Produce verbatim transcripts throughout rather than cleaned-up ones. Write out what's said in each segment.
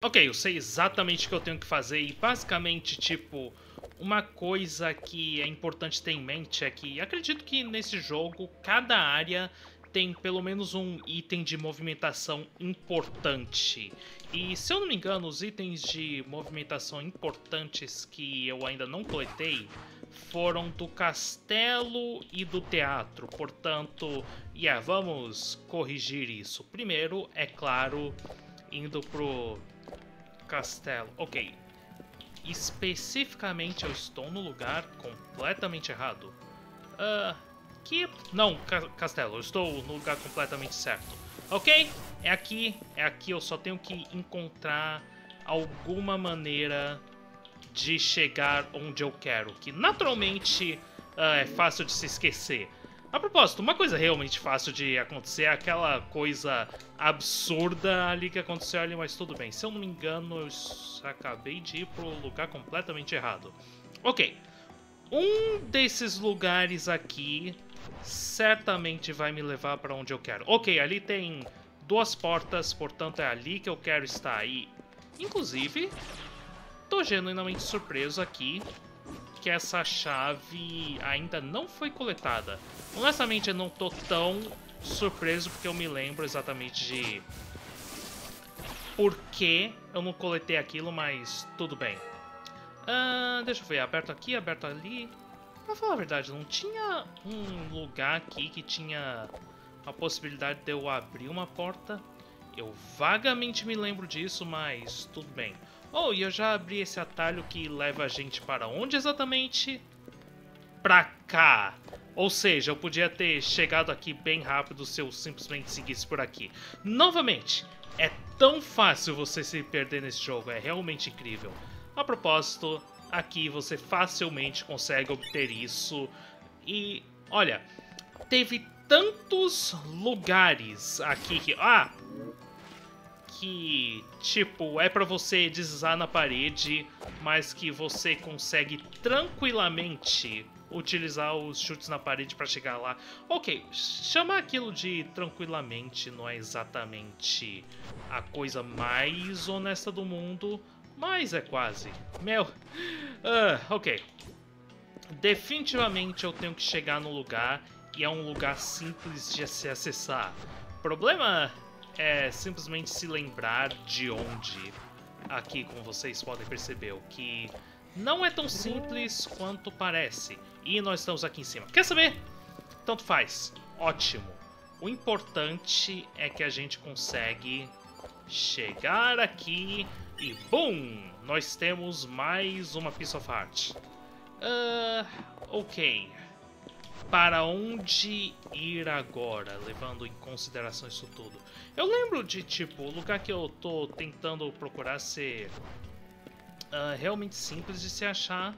Ok, eu sei exatamente o que eu tenho que fazer e basicamente, tipo, uma coisa que é importante ter em mente é que acredito que nesse jogo cada área tem pelo menos um item de movimentação importante. E se eu não me engano, os itens de movimentação importantes que eu ainda não coletei foram do castelo e do teatro. Portanto, yeah, vamos corrigir isso. Primeiro, é claro, indo pro castelo. Ok. Especificamente, eu estou no lugar completamente errado. Ah... Uh... Keep. Não, castelo, eu estou no lugar completamente certo. Ok, é aqui, é aqui, eu só tenho que encontrar alguma maneira de chegar onde eu quero, que naturalmente uh, é fácil de se esquecer. A propósito, uma coisa realmente fácil de acontecer é aquela coisa absurda ali que aconteceu ali, mas tudo bem. Se eu não me engano, eu acabei de ir para o lugar completamente errado. Ok, um desses lugares aqui certamente vai me levar para onde eu quero. Ok, ali tem duas portas, portanto é ali que eu quero estar. E, inclusive, tô genuinamente surpreso aqui que essa chave ainda não foi coletada. Honestamente, eu não tô tão surpreso porque eu me lembro exatamente de por que eu não coletei aquilo, mas tudo bem. Uh, deixa eu ver, aberto aqui, aberto ali. Pra falar a verdade, não tinha um lugar aqui que tinha a possibilidade de eu abrir uma porta? Eu vagamente me lembro disso, mas tudo bem. Oh, e eu já abri esse atalho que leva a gente para onde exatamente? Pra cá! Ou seja, eu podia ter chegado aqui bem rápido se eu simplesmente seguisse por aqui. Novamente, é tão fácil você se perder nesse jogo, é realmente incrível. A propósito, aqui você facilmente consegue obter isso. E, olha, teve tantos lugares aqui que... Ah! Que, tipo, é pra você deslizar na parede, mas que você consegue tranquilamente utilizar os chutes na parede pra chegar lá. Ok, chamar aquilo de tranquilamente não é exatamente a coisa mais honesta do mundo, mas é quase. Meu... Uh, ok. Definitivamente eu tenho que chegar no lugar e é um lugar simples de se acessar. O problema é simplesmente se lembrar de onde. Aqui, como vocês podem perceber, o que não é tão simples quanto parece. E nós estamos aqui em cima. Quer saber? Tanto faz. Ótimo. O importante é que a gente consegue chegar aqui... E BUM! Nós temos mais uma piece of art. Uh, ok. Para onde ir agora? Levando em consideração isso tudo. Eu lembro de, tipo, o lugar que eu tô tentando procurar ser uh, realmente simples de se achar.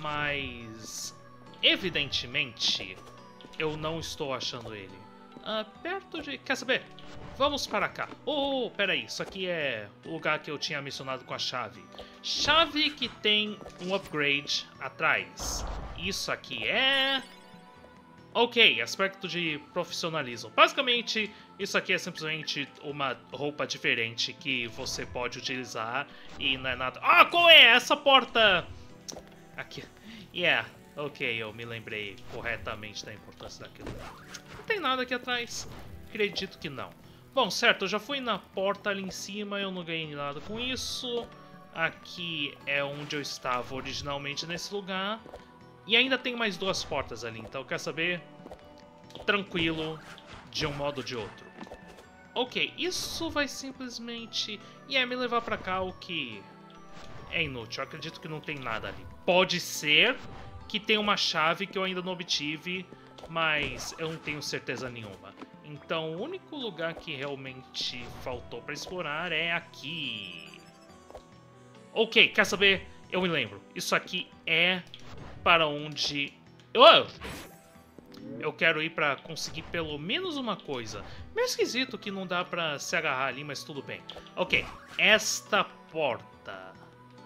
Mas, evidentemente, eu não estou achando ele. Uh, perto de... Quer saber? Vamos para cá. Oh, peraí. Isso aqui é o lugar que eu tinha mencionado com a chave. Chave que tem um upgrade atrás. Isso aqui é... Ok, aspecto de profissionalismo. Basicamente, isso aqui é simplesmente uma roupa diferente que você pode utilizar e não é nada... Ah, qual é essa porta? Aqui. Yeah. Ok, eu me lembrei corretamente da importância daquilo. Não tem nada aqui atrás? Acredito que não. Bom, certo, eu já fui na porta ali em cima, eu não ganhei nada com isso. Aqui é onde eu estava originalmente nesse lugar. E ainda tem mais duas portas ali, então quer saber? Tranquilo, de um modo ou de outro. Ok, isso vai simplesmente... E é me levar pra cá, o que é inútil. Eu acredito que não tem nada ali. Pode ser... que tem uma chave que eu ainda não obtive, mas eu não tenho certeza nenhuma. Então, o único lugar que realmente faltou para explorar é aqui. Ok, quer saber? Eu me lembro. Isso aqui é para onde... Oh! Eu quero ir para conseguir pelo menos uma coisa. Meio esquisito que não dá para se agarrar ali, mas tudo bem. Ok, esta porta...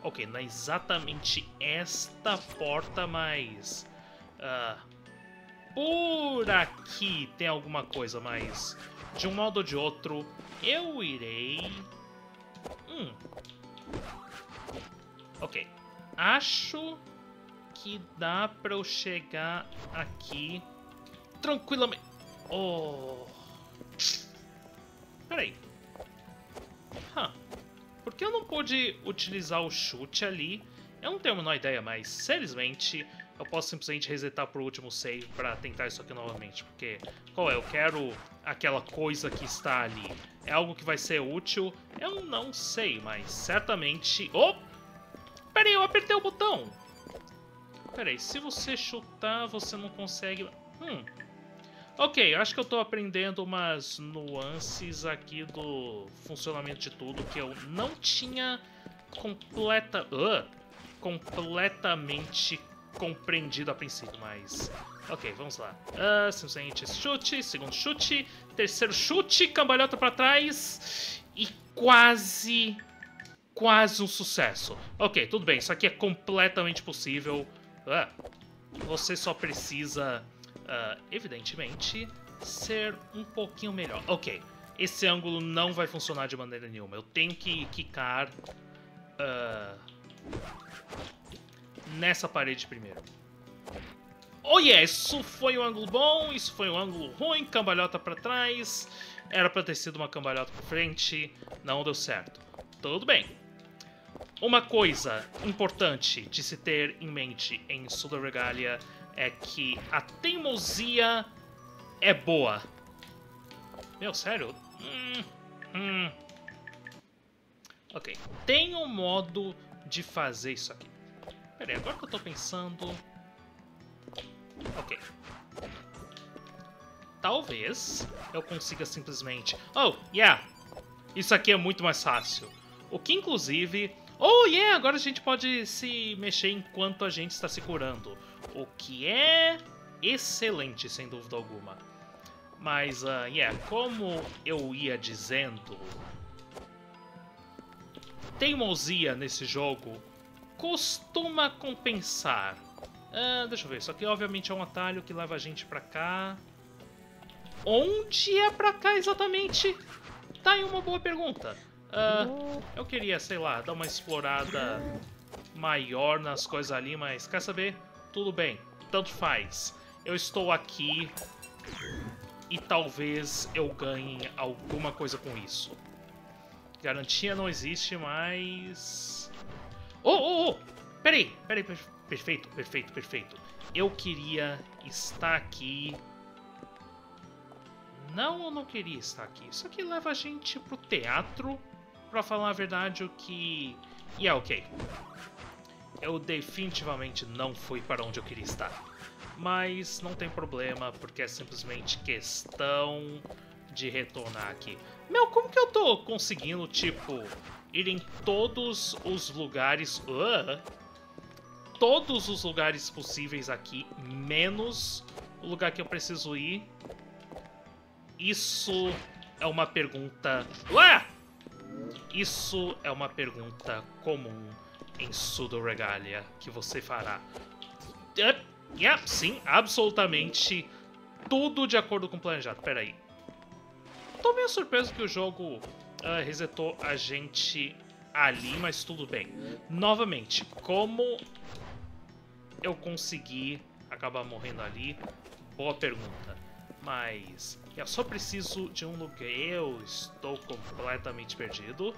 Ok, não é exatamente esta porta, mas... Uh, por aqui tem alguma coisa, mas... De um modo ou de outro, eu irei... Hum. Ok. Acho que dá pra eu chegar aqui tranquilamente. Oh. Peraí. Huh. Por que eu não pude utilizar o chute ali? Eu não tenho a menor ideia, mas felizmente eu posso simplesmente resetar pro último save pra tentar isso aqui novamente. Porque, qual é? Eu quero aquela coisa que está ali. É algo que vai ser útil? Eu não sei, mas certamente... Oh! Peraí, eu apertei o botão! Peraí, se você chutar, você não consegue... Hum... Ok, acho que eu tô aprendendo umas nuances aqui do funcionamento de tudo que eu não tinha completa, uh, completamente compreendido a princípio, mas... Ok, vamos lá. Uh, simplesmente chute, segundo chute, terceiro chute, cambalhota pra trás e quase, quase um sucesso. Ok, tudo bem, isso aqui é completamente possível. Uh, você só precisa... Uh, evidentemente, ser um pouquinho melhor. Ok, esse ângulo não vai funcionar de maneira nenhuma. Eu tenho que quicar uh, nessa parede primeiro. Oh yeah, isso foi um ângulo bom, isso foi um ângulo ruim, cambalhota pra trás. Era pra ter sido uma cambalhota pra frente, não deu certo. Tudo bem. Uma coisa importante de se ter em mente em Pseudoregalia é que a teimosia é boa. Meu, sério? Hum, hum. Ok. Tem um modo de fazer isso aqui. Pera aí, agora que eu tô pensando... Ok. Talvez eu consiga simplesmente... Oh, yeah! Isso aqui é muito mais fácil. O que, inclusive... Oh, yeah! Agora a gente pode se mexer enquanto a gente está se curando. O que é excelente, sem dúvida alguma. Mas, uh, yeah, como eu ia dizendo, teimosia nesse jogo costuma compensar. Uh, deixa eu ver, isso aqui obviamente é um atalho que leva a gente pra cá. Onde é pra cá exatamente? Tá aí uma boa pergunta. Uh, eu queria, sei lá, dar uma explorada maior nas coisas ali, mas quer saber... Tudo bem, tanto faz. Eu estou aqui e talvez eu ganhe alguma coisa com isso. Garantia não existe, mas... Oh, oh, oh! Peraí, peraí, per perfeito, perfeito, perfeito. Eu queria estar aqui... Não, eu não queria estar aqui. Isso aqui leva a gente pro teatro, pra falar a verdade, o que... E yeah, é ok. Eu definitivamente não fui para onde eu queria estar. Mas não tem problema, porque é simplesmente questão de retornar aqui. Meu, como que eu tô conseguindo, tipo, ir em todos os lugares... Uh, todos os lugares possíveis aqui, menos o lugar que eu preciso ir? Isso é uma pergunta... Ué! Isso é uma pergunta comum em Pseudoregalia que você fará. Uh, yeah, sim, absolutamente tudo de acordo com o planejado. Pera aí. Tô meio surpreso que o jogo uh, resetou a gente ali, mas tudo bem. Novamente, como eu consegui acabar morrendo ali? Boa pergunta. Mas eu só preciso de um lugar. Eu estou completamente perdido.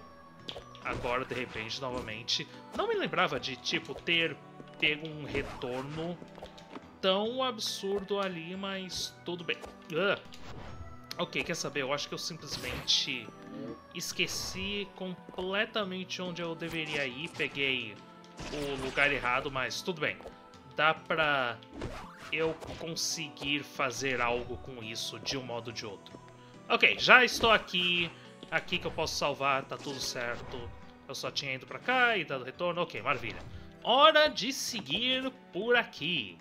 Agora, de repente, novamente, não me lembrava de, tipo, ter pego um retorno tão absurdo ali, mas tudo bem. Ugh. Ok, quer saber? Eu acho que eu simplesmente esqueci completamente onde eu deveria ir. Peguei o lugar errado, mas tudo bem. Dá pra eu conseguir fazer algo com isso de um modo ou de outro. Ok, já estou aqui. Aqui que eu posso salvar, tá tudo certo. Eu só tinha ido pra cá e dado retorno. Ok, maravilha. Hora de seguir por aqui.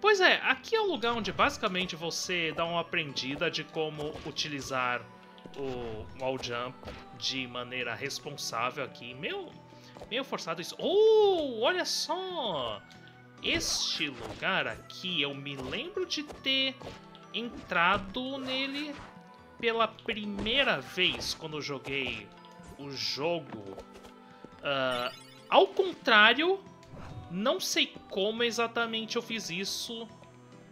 Pois é, aqui é o lugar onde basicamente você dá uma aprendida de como utilizar o wall jump de maneira responsável aqui. Meio, meio forçado isso. Oh, olha só! Este lugar aqui, eu me lembro de ter entrado nele... Pela primeira vez quando eu joguei o jogo. Uh, ao contrário, não sei como exatamente eu fiz isso,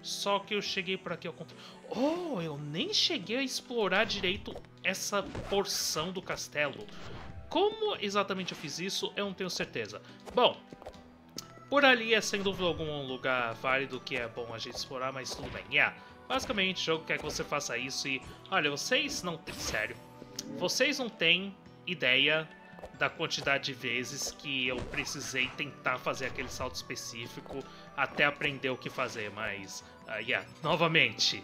só que eu cheguei por aqui ao contrário. Oh, eu nem cheguei a explorar direito essa porção do castelo. Como exatamente eu fiz isso, eu não tenho certeza. Bom, por ali é sem dúvida algum lugar válido que é bom a gente explorar, mas tudo bem. Yeah. Basicamente, o jogo quer que você faça isso e... Olha, vocês não têm... Sério. Vocês não têm ideia da quantidade de vezes que eu precisei tentar fazer aquele salto específico até aprender o que fazer, mas... Uh, yeah, novamente,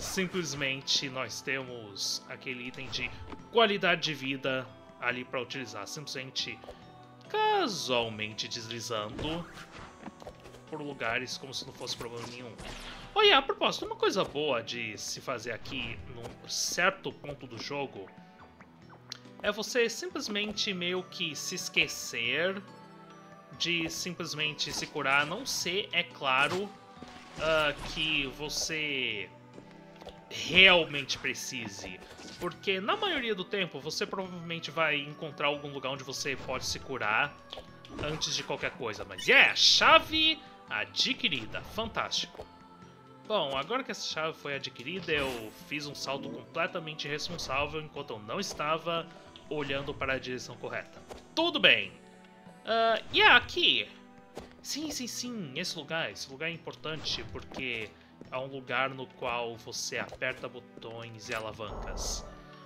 simplesmente nós temos aquele item de qualidade de vida ali para utilizar, simplesmente casualmente deslizando por lugares como se não fosse problema nenhum. Olha, yeah, a propósito, uma coisa boa de se fazer aqui num certo ponto do jogo é você simplesmente meio que se esquecer de simplesmente se curar, a não ser, é claro, uh, que você realmente precise. Porque na maioria do tempo você provavelmente vai encontrar algum lugar onde você pode se curar antes de qualquer coisa. Mas é, yeah, chave adquirida. Fantástico. Bom, agora que essa chave foi adquirida, eu fiz um salto completamente irresponsável enquanto eu não estava olhando para a direção correta. Tudo bem. Uh, e yeah, aqui. Sim, sim, sim. Esse lugar, esse lugar é importante porque... a um lugar no qual você aperta botões e alavancas.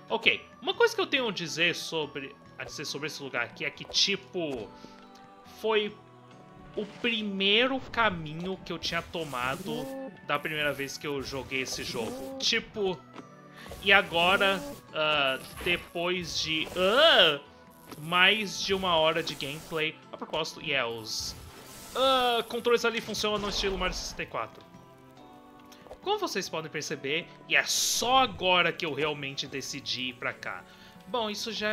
Ok, uma coisa que eu tenho a dizer sobre, a dizer sobre esse lugar aqui é que, tipo, foi o primeiro caminho que eu tinha tomado da primeira vez que eu joguei esse jogo. Tipo, e agora, uh, depois de uh, mais de uma hora de gameplay, a propósito, e yeah, é, os uh, controles ali funcionam no estilo Mario sessenta e quatro. Como vocês podem perceber, e é só agora que eu realmente decidi ir pra cá. Bom, isso já...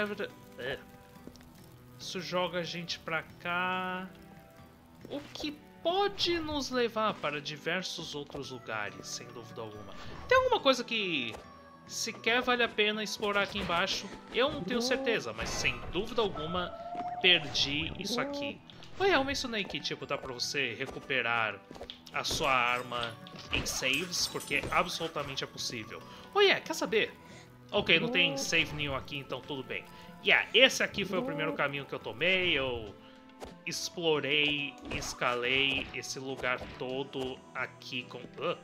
É... Isso joga a gente pra cá... O que pode nos levar para diversos outros lugares, sem dúvida alguma. Tem alguma coisa que sequer vale a pena explorar aqui embaixo? Eu não tenho certeza, mas sem dúvida alguma, perdi isso aqui. Olha, eu mencionei que, tipo, dá pra você recuperar a sua arma em saves, porque absolutamente é possível. Olha, quer saber? Ok, não tem save nenhum aqui, então tudo bem. Yeah, esse aqui foi o primeiro caminho que eu tomei, eu explorei, escalei esse lugar todo aqui com, uh,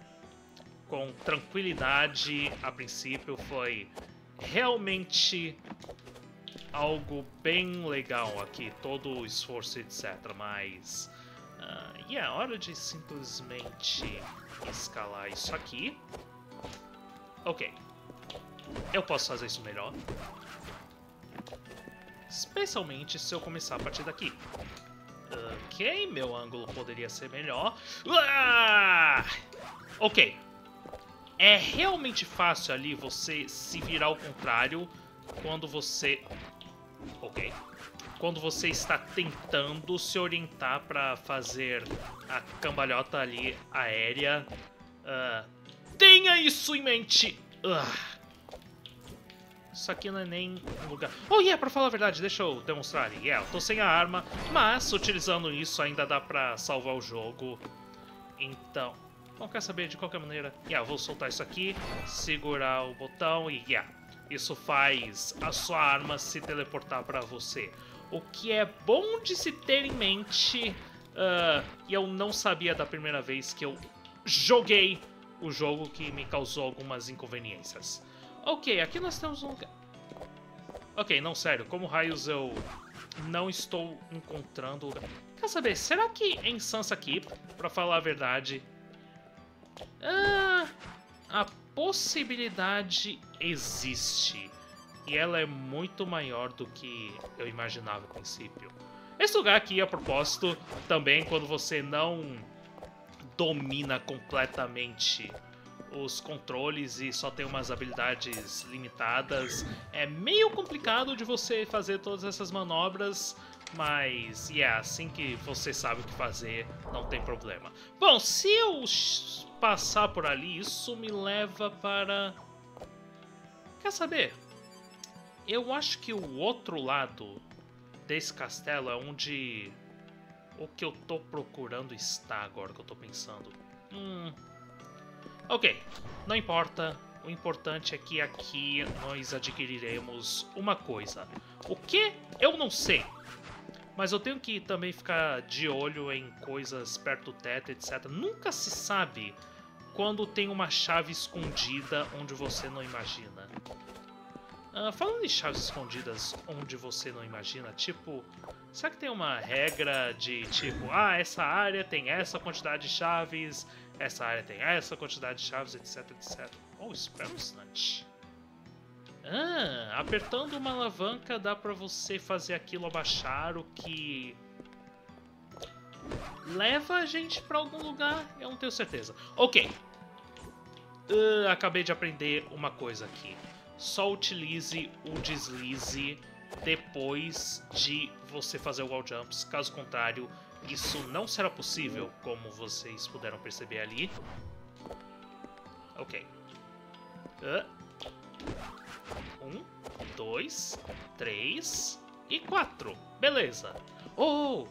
com tranquilidade. A princípio foi realmente... algo bem legal aqui, todo o esforço, etcétera. Mas uh, e é hora de simplesmente escalar isso aqui. Ok, eu posso fazer isso melhor, especialmente se eu começar a partir daqui. Ok, meu ângulo poderia ser melhor. Uá! Ok, é realmente fácil ali você se virar ao contrário quando você... Ok. Quando você está tentando se orientar para fazer a cambalhota ali aérea. Uh, tenha isso em mente! Uh. Isso aqui não é nem um lugar... Oh, yeah, para falar a verdade, deixa eu demonstrar ali. Yeah, eu tô sem a arma, mas utilizando isso ainda dá para salvar o jogo. Então... Não quer saber, de qualquer maneira... Yeah, eu vou soltar isso aqui, segurar o botão e... Yeah. Isso faz a sua arma se teleportar para você. O que é bom de se ter em mente, uh, e eu não sabia da primeira vez que eu joguei o jogo, que me causou algumas inconveniências. Ok, aqui nós temos um lugar... Ok, não, sério, como raios eu não estou encontrando lugar... Quer saber, será que em Sansa Keep, para falar a verdade... Ah... A possibilidade existe, e ela é muito maior do que eu imaginava a princípio. Esse lugar aqui, a propósito, também quando você não domina completamente os controles e só tem umas habilidades limitadas, é meio complicado de você fazer todas essas manobras, mas é yeah, assim que você sabe o que fazer, não tem problema. Bom, se eu... passar por ali, isso me leva para... Quer saber? Eu acho que o outro lado desse castelo é onde o que eu tô procurando está agora, que eu tô pensando. Hum... Ok, não importa. O importante é que aqui nós adquiriremos uma coisa. O que? Eu não sei. Mas eu tenho que também ficar de olho em coisas perto do teto, etcétera. Nunca se sabe quando tem uma chave escondida onde você não imagina. Uh, falando de chaves escondidas onde você não imagina, tipo... Será que tem uma regra de tipo... Ah, essa área tem essa quantidade de chaves... Essa área tem essa quantidade de chaves, etc, etcétera. Oh, espera um instante. Ah, apertando uma alavanca dá pra você fazer aquilo abaixar, o que... leva a gente pra algum lugar? Eu não tenho certeza. Ok. Uh, acabei de aprender uma coisa aqui. Só utilize o deslize depois de você fazer o wall jumps. Caso contrário... Isso não será possível, como vocês puderam perceber ali. Ok. Uh. Um, dois, três e quatro. Beleza. Oh!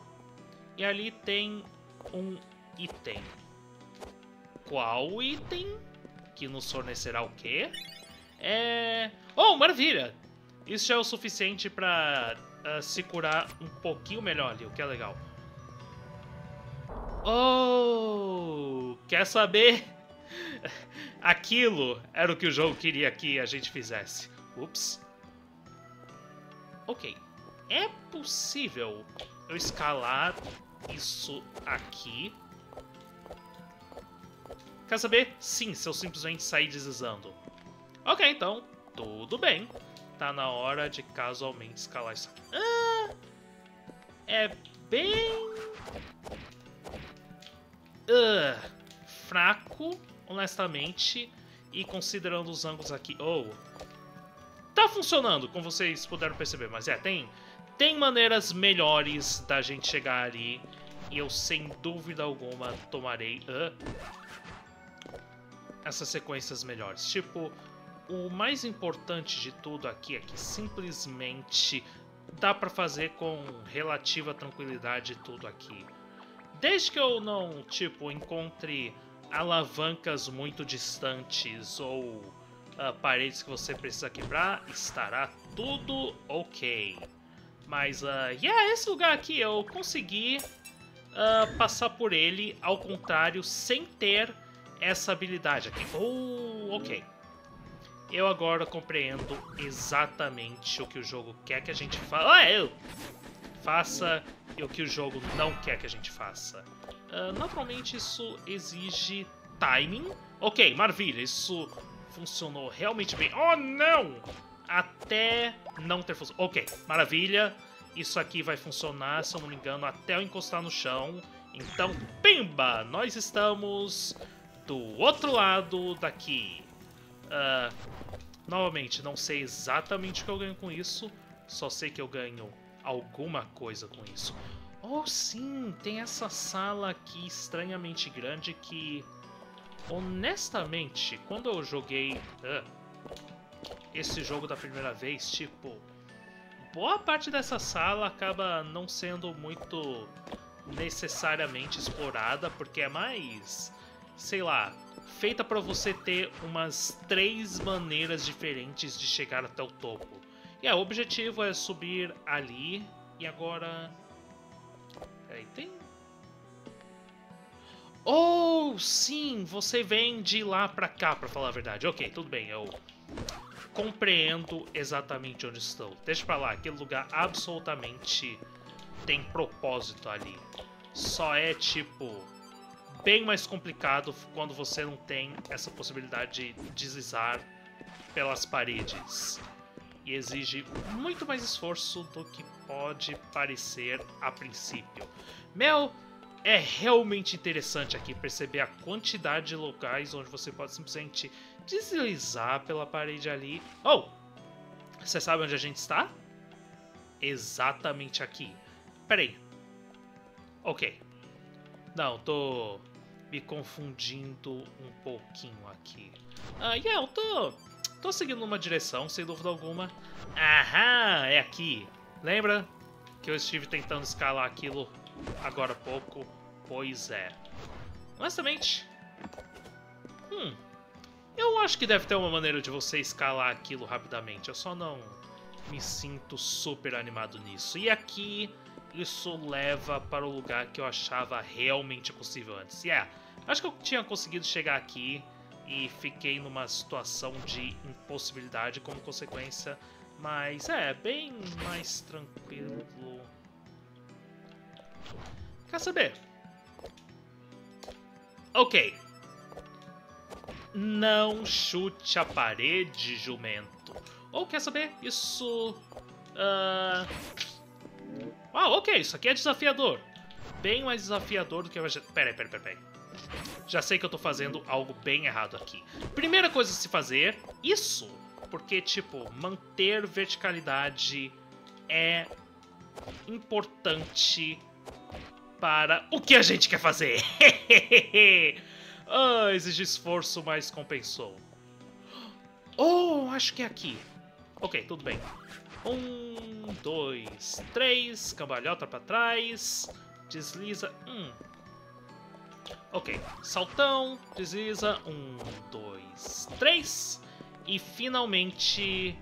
E ali tem um item. Qual item? Que nos fornecerá o quê? É... Oh, maravilha! Isso já é o suficiente para uh, se curar um pouquinho melhor ali, o que é legal. Oh, quer saber? Aquilo era o que o jogo queria que a gente fizesse. Ups. Ok. É possível eu escalar isso aqui? Quer saber? Sim, se eu simplesmente sair deslizando. Ok, então. Tudo bem. Tá na hora de casualmente escalar isso aqui. Ah, é bem... Uh, fraco, honestamente, e considerando os ângulos aqui... Oh, tá funcionando, como vocês puderam perceber, mas é, tem, tem maneiras melhores da gente chegar ali, e eu, sem dúvida alguma, tomarei uh, essas sequências melhores. Tipo, o mais importante de tudo aqui é que simplesmente dá pra fazer com relativa tranquilidade tudo aqui. Desde que eu não, tipo, encontre alavancas muito distantes ou uh, paredes que você precisa quebrar, estará tudo ok. Mas, uh, yeah, esse lugar aqui eu consegui uh, passar por ele, ao contrário, sem ter essa habilidade aqui. Oh, ok. Eu agora compreendo exatamente o que o jogo quer que a gente faça. Ah, eu... faça... e o que o jogo não quer que a gente faça. Uh, naturalmente isso exige timing. Ok, maravilha, isso funcionou realmente bem. Oh, não! Até não ter funcionado. Ok, maravilha. Isso aqui vai funcionar, se eu não me engano, até eu encostar no chão. Então, pimba! Nós estamos do outro lado daqui. Uh, novamente, não sei exatamente o que eu ganho com isso. Só sei que eu ganho... alguma coisa com isso. Oh, sim, tem essa sala aqui estranhamente grande que... honestamente, quando eu joguei uh, esse jogo da primeira vez, tipo... boa parte dessa sala acaba não sendo muito necessariamente explorada, porque é mais... sei lá, feita pra você ter umas três maneiras diferentes de chegar até o topo. E yeah, o objetivo é subir ali. E agora... Peraí, tem... Oh, sim! Você vem de lá pra cá, pra falar a verdade. Ok, tudo bem, eu compreendo exatamente onde estou. Deixa pra lá, aquele lugar absolutamente tem propósito ali. Só é, tipo, bem mais complicado quando você não tem essa possibilidade de deslizar pelas paredes. E exige muito mais esforço do que pode parecer a princípio. Meu, é realmente interessante aqui perceber a quantidade de locais onde você pode simplesmente deslizar pela parede ali. Oh! Você sabe onde a gente está? Exatamente aqui. Peraí. Ok. Não, tô me confundindo um pouquinho aqui. Ah, yeah, eu tô... Tô seguindo uma direção, sem dúvida alguma. Aham, é aqui. Lembra que eu estive tentando escalar aquilo agora há pouco? Pois é. Honestamente... Hum... Eu acho que deve ter uma maneira de você escalar aquilo rapidamente. Eu só não me sinto super animado nisso. E aqui... Isso leva para o lugar que eu achava realmente possível antes. E yeah, é, acho que eu tinha conseguido chegar aqui e fiquei numa situação de impossibilidade como consequência. Mas é, bem mais tranquilo. Quer saber? Ok. Não chute a parede, jumento. Ou quer saber? Isso... Uh... Uau, ok, isso aqui é desafiador. Bem mais desafiador do que eu... Peraí, peraí, peraí. Já sei que eu tô fazendo algo bem errado aqui. Primeira coisa a se fazer, isso. Porque, tipo, manter verticalidade é importante para o que a gente quer fazer. Ah, exige esforço, mas compensou. Oh, acho que é aqui. Ok, tudo bem. Um, dois, três, cambalhota pra trás, desliza, um. Ok, saltão, desliza, um, dois, três. E finalmente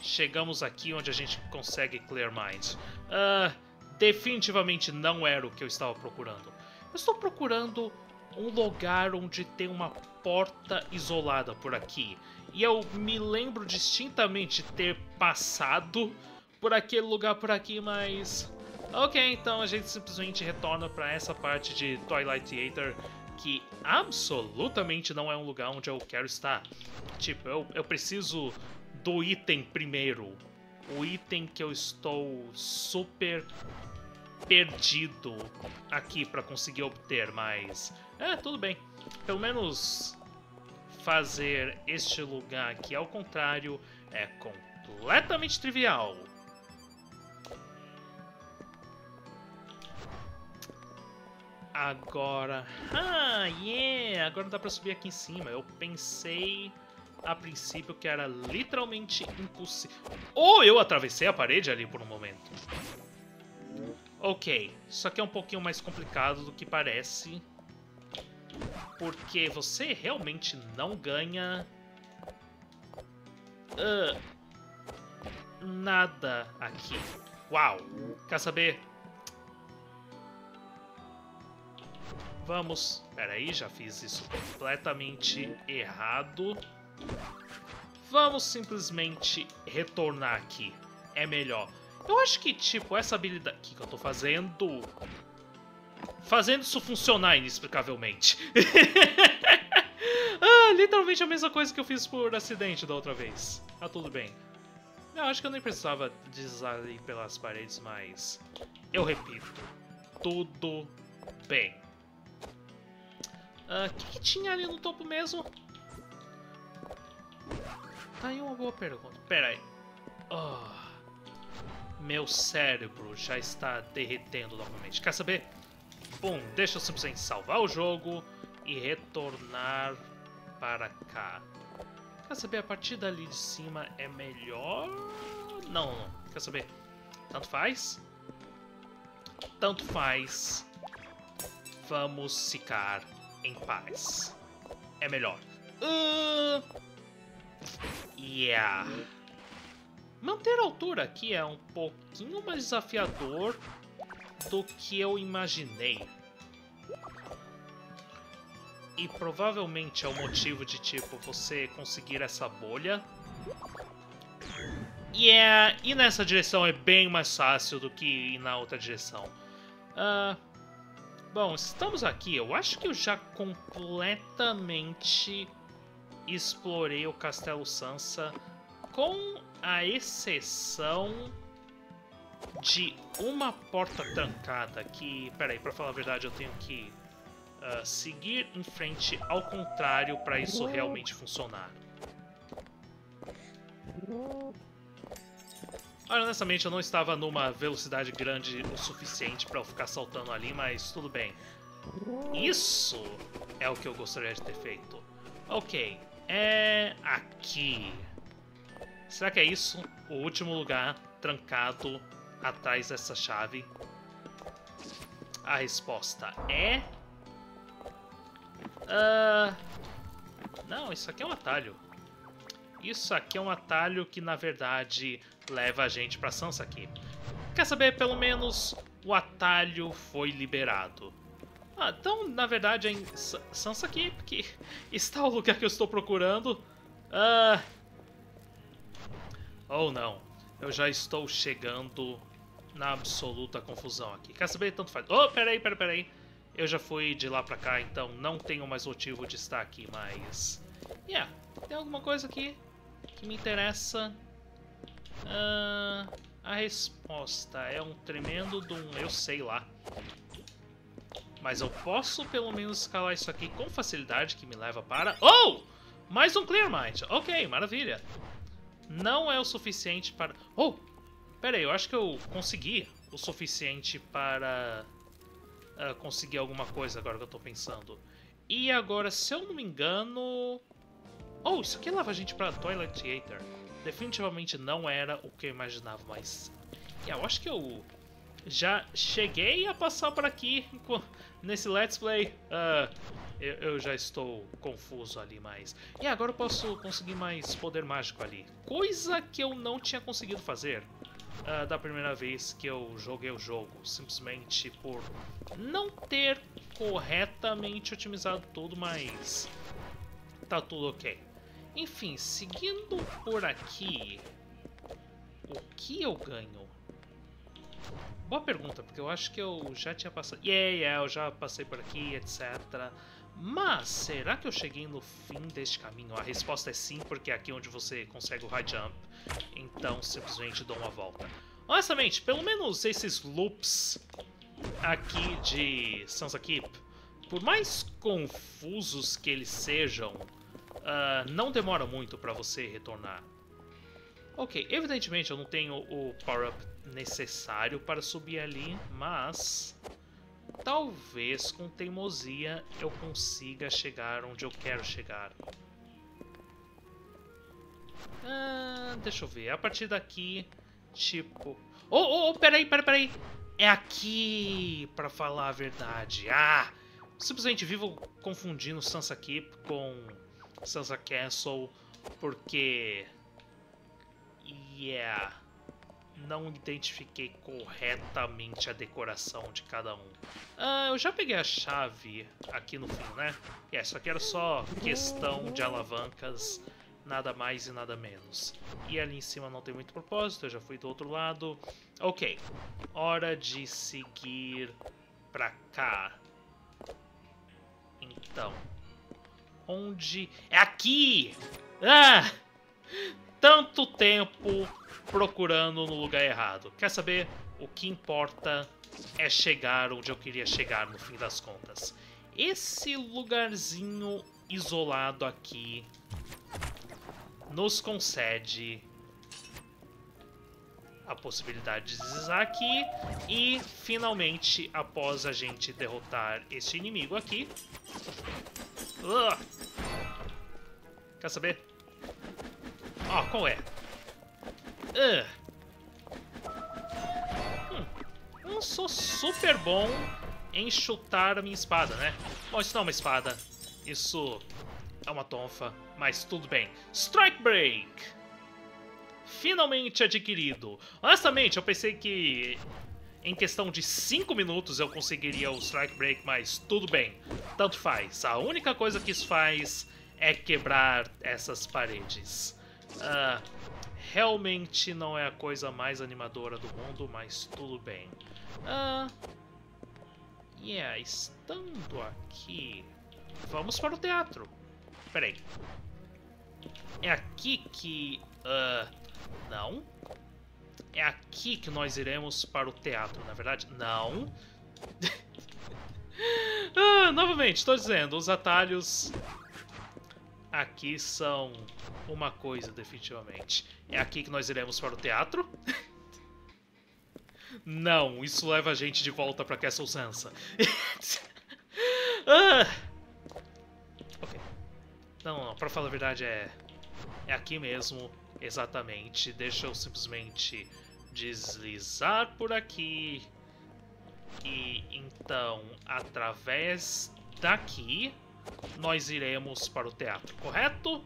chegamos aqui onde a gente consegue Clear Mind. Uh, definitivamente não era o que eu estava procurando. Eu estou procurando um lugar onde tem uma porta isolada por aqui. E eu me lembro distintamente ter passado por aquele lugar por aqui, mas... Ok, então a gente simplesmente retorna pra essa parte de Twilight Theater, que absolutamente não é um lugar onde eu quero estar. Tipo, eu, eu preciso do item primeiro. O item que eu estou super perdido aqui pra conseguir obter, mas... É, tudo bem. Pelo menos... Fazer este lugar aqui ao contrário é completamente trivial. Agora... Ah, yeah! Agora dá pra subir aqui em cima. Eu pensei a princípio que era literalmente impossível. Ou eu atravessei a parede ali por um momento. Ok. Isso aqui é um pouquinho mais complicado do que parece. Porque você realmente não ganha uh, nada aqui. Uau! Quer saber? Vamos... Peraí, já fiz isso completamente errado. Vamos simplesmente retornar aqui. É melhor. Eu acho que, tipo, essa habilidade... O que, que eu tô fazendo? Fazendo isso funcionar inexplicavelmente. Ah, literalmente a mesma coisa que eu fiz por acidente da outra vez. Ah, tudo bem. Eu acho que eu nem precisava deslizar ali pelas paredes, mas... Eu repito. Tudo bem. Ah, o que, que tinha ali no topo mesmo? Tá aí uma boa pergunta. Pera aí. Oh, meu cérebro já está derretendo novamente. Quer saber? Bom, deixa eu simplesmente salvar o jogo e retornar para cá. Quer saber, a partir dali de cima é melhor? Não, não. Quer saber? Tanto faz. Tanto faz. Vamos ficar em paz. É melhor. Uh... Yeah. Manter a altura aqui é um pouquinho mais desafiador do que eu imaginei. E provavelmente é o motivo de, tipo, você conseguir essa bolha. E yeah, e nessa direção é bem mais fácil do que ir na outra direção. Uh, bom, estamos aqui. Eu acho que eu já completamente explorei o Castelo Sansa, com a exceção... de uma porta trancada que... Peraí, pra falar a verdade, eu tenho que uh, seguir em frente ao contrário pra isso realmente funcionar. Olha, honestamente, eu não estava numa velocidade grande o suficiente pra eu ficar saltando ali, mas tudo bem. Isso é o que eu gostaria de ter feito. Ok, É aqui. Será que é isso? O último lugar trancado atrás dessa chave? A resposta é... Uh... Não, isso aqui é um atalho. Isso aqui é um atalho que, na verdade, leva a gente pra Sansa aqui. Quer saber? Pelo menos o atalho foi liberado. Ah, então, na verdade, é em Sansa Keep que está o lugar que eu estou procurando. Uh... Ou não. Eu já estou chegando na absoluta confusão aqui. Quer saber? Tanto faz. Oh, peraí, peraí, peraí. Eu já fui de lá pra cá, então não tenho mais motivo de estar aqui, mas... Yeah, tem alguma coisa aqui que me interessa. Uh, a resposta é um tremendo de um... eu sei lá. Mas eu posso pelo menos escalar isso aqui com facilidade, que me leva para... Oh! Mais um Clear Mind. Ok, maravilha. Não é o suficiente para... Oh! Pera aí, eu acho que eu consegui o suficiente para... Uh, conseguir alguma coisa agora que eu tô pensando. E agora, se eu não me engano... Oh, isso aqui leva a gente pra Toilet Theater. Definitivamente não era o que eu imaginava, mas... Yeah, eu acho que eu já cheguei a passar por aqui nesse Let's Play. Uh, eu, eu já estou confuso ali, mas... E yeah, agora eu posso conseguir mais poder mágico ali. Coisa que eu não tinha conseguido fazer. Uh, da primeira vez que eu joguei o jogo, simplesmente por não ter corretamente otimizado tudo, mas tá tudo ok. Enfim, seguindo por aqui, o que eu ganho? Boa pergunta, porque eu acho que eu já tinha passado... Yeah, yeah, eu já passei por aqui, etcétera. Mas será que eu cheguei no fim deste caminho? A resposta é sim, porque é aqui onde você consegue o high jump. Então simplesmente dou uma volta. Honestamente, pelo menos esses loops aqui de Sansa Keep, por mais confusos que eles sejam, uh, não demora muito para você retornar. Ok, evidentemente eu não tenho o power-up necessário para subir ali, mas... talvez com teimosia eu consiga chegar onde eu quero chegar. Ah, deixa eu ver. A partir daqui, tipo... Oh, oh, oh, peraí, peraí, peraí. É aqui, pra falar a verdade. Ah, simplesmente vivo confundindo Sansa Keep com Sansa Castle, porque... Yeah... não identifiquei corretamente a decoração de cada um. Ah, eu já peguei a chave aqui no fim, né? É, isso aqui era só questão de alavancas, nada mais e nada menos. E ali em cima não tem muito propósito, eu já fui do outro lado. Ok, hora de seguir pra cá. Então, onde... É aqui! Ah! Tanto tempo procurando no lugar errado. Quer saber? O que importa é chegar onde eu queria chegar no fim das contas. Esse lugarzinho isolado aqui nos concede a possibilidade de deslizar aqui. E finalmente, após a gente derrotar esse inimigo aqui... Ugh. Quer saber? Ó, oh, qual é? Uh. Hum, eu não sou super bom em chutar a minha espada, né? Bom, isso não é uma espada. Isso é uma tonfa, mas tudo bem. Strike Break! Finalmente adquirido. Honestamente, eu pensei que em questão de cinco minutos eu conseguiria o Strike Break, mas tudo bem. Tanto faz. A única coisa que isso faz é quebrar essas paredes. Uh, realmente não é a coisa mais animadora do mundo, mas tudo bem. Uh, yeah, estando aqui, vamos para o teatro. Peraí. É aqui que... Uh, não. É aqui que nós iremos para o teatro, na verdade. Não. Ah, novamente, estou dizendo, os atalhos... aqui são uma coisa, definitivamente. É aqui que nós iremos para o teatro? Não, isso leva a gente de volta para Castle Sansa. Ah. Ok. Não, não, pra falar a verdade é... É aqui mesmo, exatamente. Deixa eu simplesmente deslizar por aqui. E então, através daqui, nós iremos para o teatro, correto?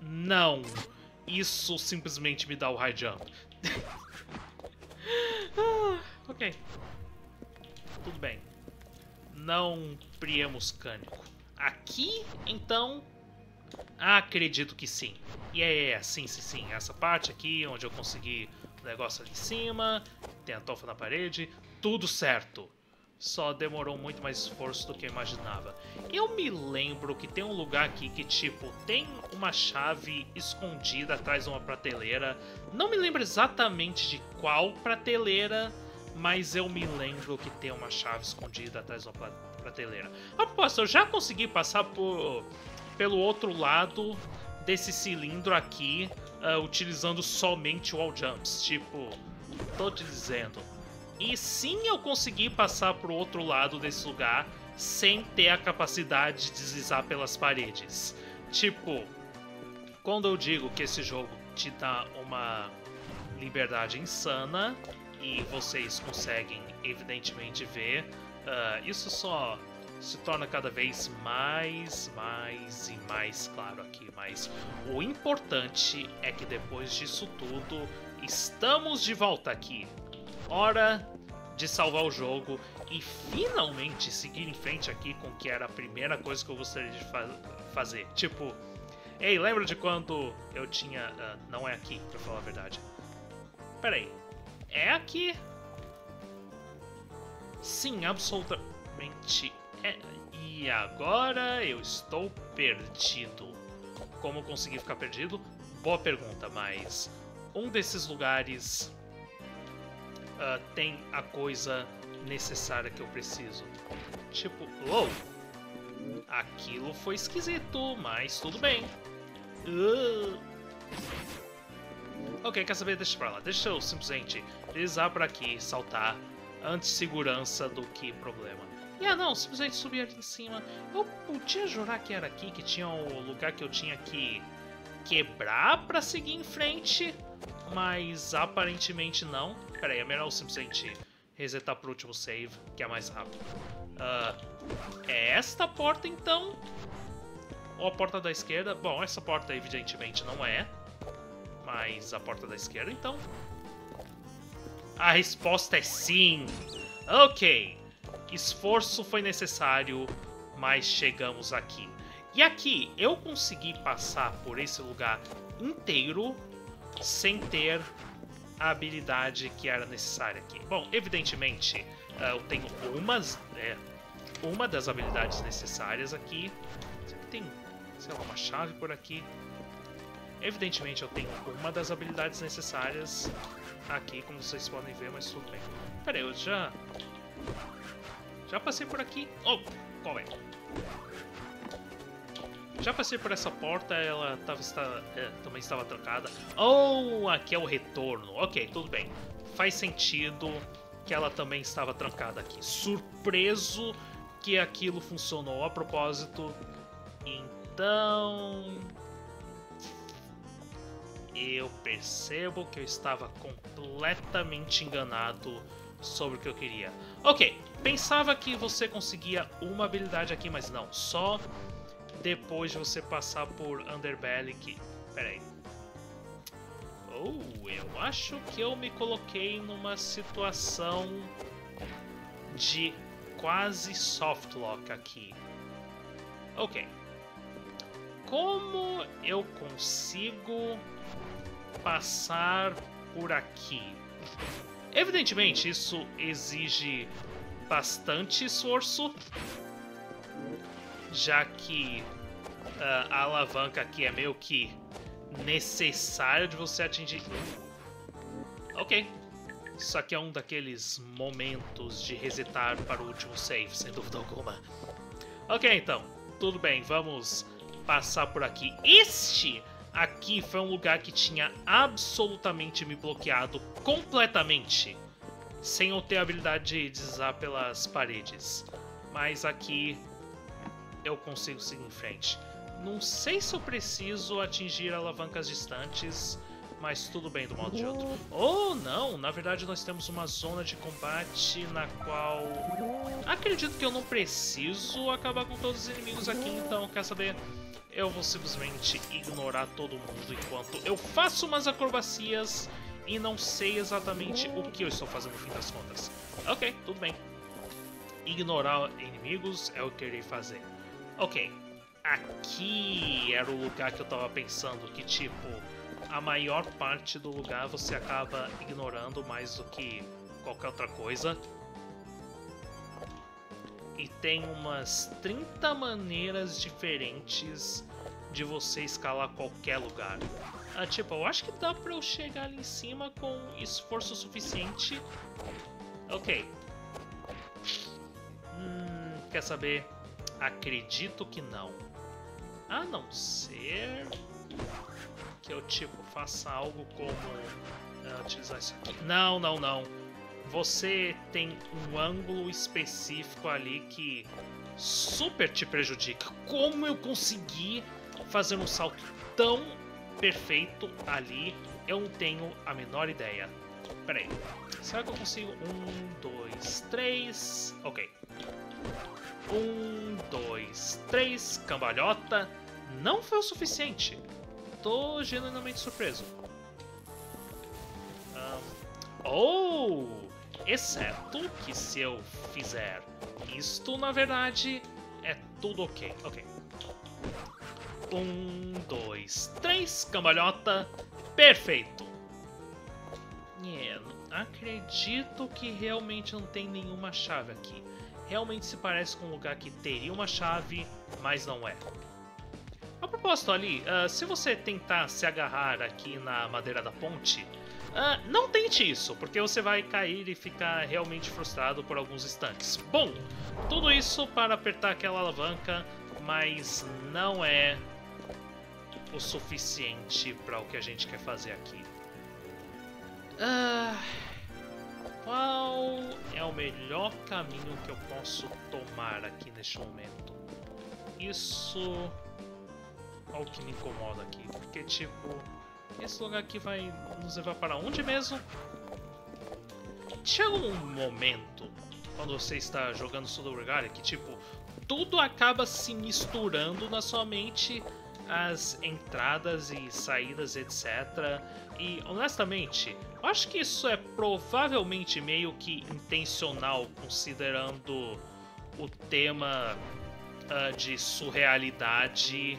Não! Isso simplesmente me dá o high jump. Ah, ok. Tudo bem. Não priemos cânico. Aqui, então... Acredito que sim. E yeah, é, yeah, sim, sim, sim. Essa parte aqui, onde eu consegui o negócio ali em cima. Tem a tofa na parede. Tudo certo. Só demorou muito mais esforço do que eu imaginava. Eu me lembro que tem um lugar aqui que, tipo, tem uma chave escondida atrás de uma prateleira. Não me lembro exatamente de qual prateleira, mas eu me lembro que tem uma chave escondida atrás de uma prateleira. Ah, poxa, eu já consegui passar por... pelo outro lado desse cilindro aqui, uh, utilizando somente wall jumps, tipo, tô te dizendo. E sim, eu consegui passar pro outro lado desse lugar sem ter a capacidade de deslizar pelas paredes. Tipo, quando eu digo que esse jogo te dá uma liberdade insana, e vocês conseguem evidentemente ver, uh, isso só... se torna cada vez mais, mais e mais claro aqui. Mas o importante é que depois disso tudo, estamos de volta aqui. Hora de salvar o jogo e finalmente seguir em frente aqui com o que era a primeira coisa que eu gostaria de fa fazer. Tipo, ei, lembra de quando eu tinha... Uh, não é aqui, pra falar a verdade. Pera aí. É aqui? Sim, absolutamente... É, e agora eu estou perdido. Como eu consegui ficar perdido? Boa pergunta, mas um desses lugares uh, tem a coisa necessária que eu preciso. Tipo, uou! Aquilo foi esquisito, mas tudo bem. Uh. Ok, quer saber? Deixa pra lá. Deixa eu simplesmente deslizar pra aqui, saltar. Antes segurança do que problema. E ah não, simplesmente subir ali em cima. Eu podia jurar que era aqui que tinha o lugar que eu tinha que quebrar pra seguir em frente, mas aparentemente não. Pera aí, é melhor eu simplesmente resetar pro último save, que é mais rápido. Uh, é esta porta então? Ou a porta da esquerda? Bom, essa porta evidentemente não é, mas a porta da esquerda então? A resposta é sim! Ok! Esforço foi necessário, mas chegamos aqui. E aqui eu consegui passar por esse lugar inteiro sem ter a habilidade que era necessária aqui. Bom, evidentemente eu tenho umas, é, uma das habilidades necessárias aqui. Será que tem, sei lá, uma chave por aqui? Evidentemente eu tenho uma das habilidades necessárias aqui, como vocês podem ver, mas tudo bem. Pera aí, eu já... Já passei por aqui. Oh, qual é? Já passei por essa porta, ela tava, está, é, também estava trancada. Oh, aqui é o retorno. Ok, tudo bem. Faz sentido que ela também estava trancada aqui. Surpreso que aquilo funcionou a propósito. Então... eu percebo que eu estava completamente enganado sobre o que eu queria. Ok, pensava que você conseguia uma habilidade aqui, mas não. Só depois de você passar por Under Valley que... Pera aí. Oh, eu acho que eu me coloquei numa situação de quase softlock aqui. Ok. Como eu consigo passar por aqui? Evidentemente, isso exige bastante esforço, já que uh, a alavanca aqui é meio que necessário de você atingir. Ok. Isso aqui é um daqueles momentos de resetar para o último save, sem dúvida alguma. Ok, então. Tudo bem, vamos passar por aqui. Este... aqui foi um lugar que tinha absolutamente me bloqueado completamente, sem eu ter a habilidade de deslizar pelas paredes. Mas aqui eu consigo seguir em frente. Não sei se eu preciso atingir alavancas distantes, mas tudo bem do modo de outro. Ou não, na verdade nós temos uma zona de combate na qual... acredito que eu não preciso acabar com todos os inimigos aqui, então quer saber? Eu vou simplesmente ignorar todo mundo enquanto eu faço umas acrobacias e não sei exatamente o que eu estou fazendo no fim das contas. Ok, tudo bem. Ignorar inimigos é o que eu irei fazer. Ok, aqui era o lugar que eu tava pensando que, tipo, a maior parte do lugar você acaba ignorando mais do que qualquer outra coisa. E tem umas trinta maneiras diferentes de você escalar qualquer lugar. Ah, tipo, eu acho que dá pra eu chegar ali em cima com esforço suficiente. Ok. Hum, quer saber? Acredito que não. A não ser que eu, tipo, faça algo como uh, utilizar isso aqui. Não, não, não. Você tem um ângulo específico ali que super te prejudica. Como eu consegui fazer um salto tão perfeito ali? Eu não tenho a menor ideia. Pera aí. Será que eu consigo? Um, dois, três. Ok. Um, dois, três. Cambalhota. Não foi o suficiente. Tô genuinamente surpreso. Um... Oh! Exceto que se eu fizer isto, na verdade, é tudo ok. Ok. Um, dois, três, cambalhota. Perfeito. Yeah, acredito que realmente não tem nenhuma chave aqui. Realmente se parece com um lugar que teria uma chave, mas não é. A propósito ali, uh, se você tentar se agarrar aqui na madeira da ponte... Uh, não tente isso, porque você vai cair e ficar realmente frustrado por alguns instantes. Bom, tudo isso para apertar aquela alavanca, mas não é o suficiente para o que a gente quer fazer aqui. Uh, qual é o melhor caminho que eu posso tomar aqui neste momento? Isso é o que me incomoda aqui, porque tipo... esse lugar aqui vai nos levar para onde mesmo? Chega um momento, quando você está jogando Pseudoregalia, que tipo, tudo acaba se misturando na sua mente, as entradas e saídas, etcétera. E honestamente, eu acho que isso é provavelmente meio que intencional, considerando o tema uh, de surrealidade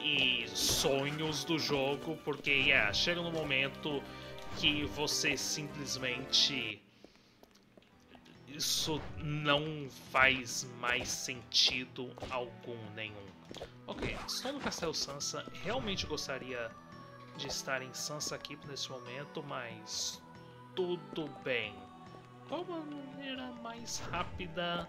e sonhos do jogo, porque yeah, chega no momento que você simplesmente... isso não faz mais sentido algum nenhum. Ok, estou no Castelo Sansa, realmente gostaria de estar em Sansa Keep nesse momento, mas tudo bem. Qual a maneira mais rápida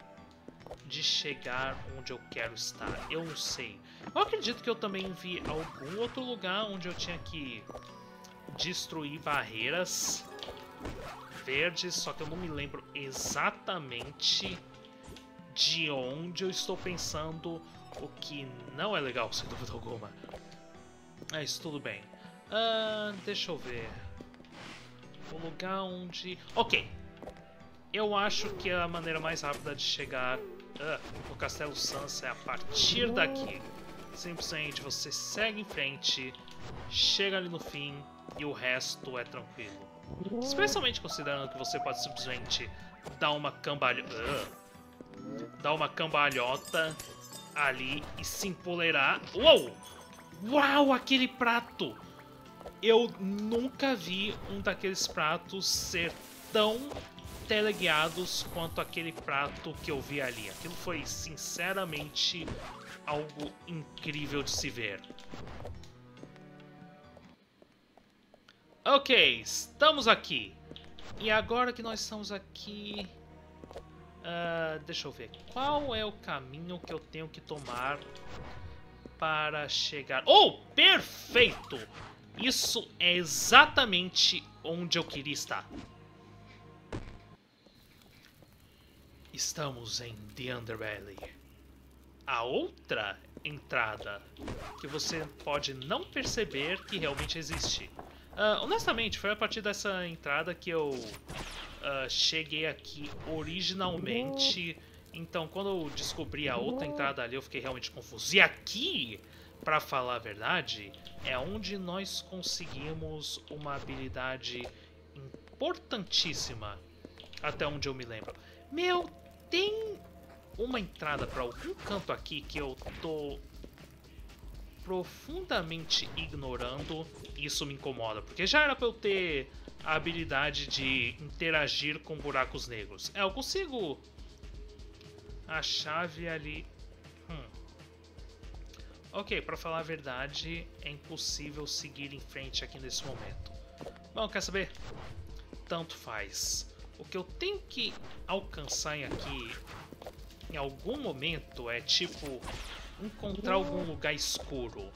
de chegar onde eu quero estar? Eu não sei. Eu acredito que eu também vi algum outro lugar onde eu tinha que destruir barreiras verdes, só que eu não me lembro exatamente de onde eu estou pensando, o que não é legal, sem dúvida alguma. Mas tudo bem. Uh, deixa eu ver. O lugar onde... ok. Eu acho que a maneira mais rápida de chegar uh, no Castelo Sansa é a partir daqui. Simplesmente você segue em frente, chega ali no fim e o resto é tranquilo. Especialmente considerando que você pode simplesmente dar uma cambalho... Uh, dar uma cambalhota ali e se empoleirar. Uou! Uau, aquele prato! Eu nunca vi um daqueles pratos ser tão... teleguiados quanto aquele prato que eu vi ali. Aquilo foi sinceramente algo incrível de se ver. Ok, estamos aqui. E agora que nós estamos aqui... Uh, deixa eu ver. Qual é o caminho que eu tenho que tomar para chegar... oh, perfeito! Isso é exatamente onde eu queria estar. Estamos em The Under Valley. A outra entrada que você pode não perceber que realmente existe. Uh, honestamente, foi a partir dessa entrada que eu uh, cheguei aqui originalmente. Então, quando eu descobri a outra entrada ali, eu fiquei realmente confuso. E aqui, pra falar a verdade, é onde nós conseguimos uma habilidade importantíssima, até onde eu me lembro. Meu, tem uma entrada pra algum canto aqui que eu tô profundamente ignorando. Isso me incomoda, porque já era pra eu ter a habilidade de interagir com buracos negros. É, eu consigo a chave ali. Hum. Ok, pra falar a verdade, é impossível seguir em frente aqui nesse momento. Bom, quer saber? Tanto faz. O que eu tenho que alcançar aqui, em algum momento, é tipo encontrar algum lugar escuro.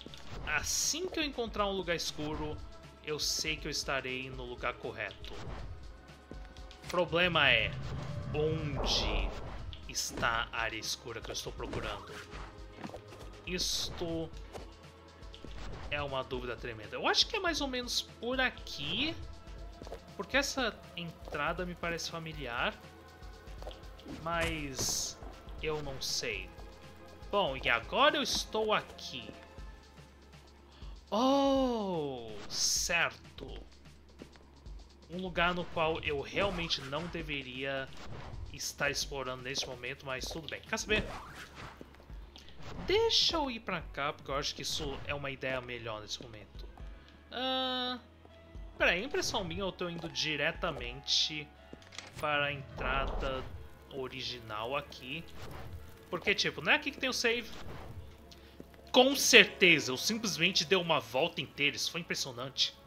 Assim que eu encontrar um lugar escuro, eu sei que eu estarei no lugar correto. O problema é onde está a área escura que eu estou procurando. Isto é uma dúvida tremenda. Eu acho que é mais ou menos por aqui, porque essa entrada me parece familiar, mas eu não sei. Bom, e agora eu estou aqui. Oh, certo. Um lugar no qual eu realmente não deveria estar explorando neste momento, mas tudo bem. Quer saber? Deixa eu ir pra cá, porque eu acho que isso é uma ideia melhor nesse momento. Ah, peraí, impressão minha, eu tô indo diretamente para a entrada original aqui. Porque, tipo, não é aqui que tem o save? Com certeza, eu simplesmente dei uma volta inteira, isso foi impressionante.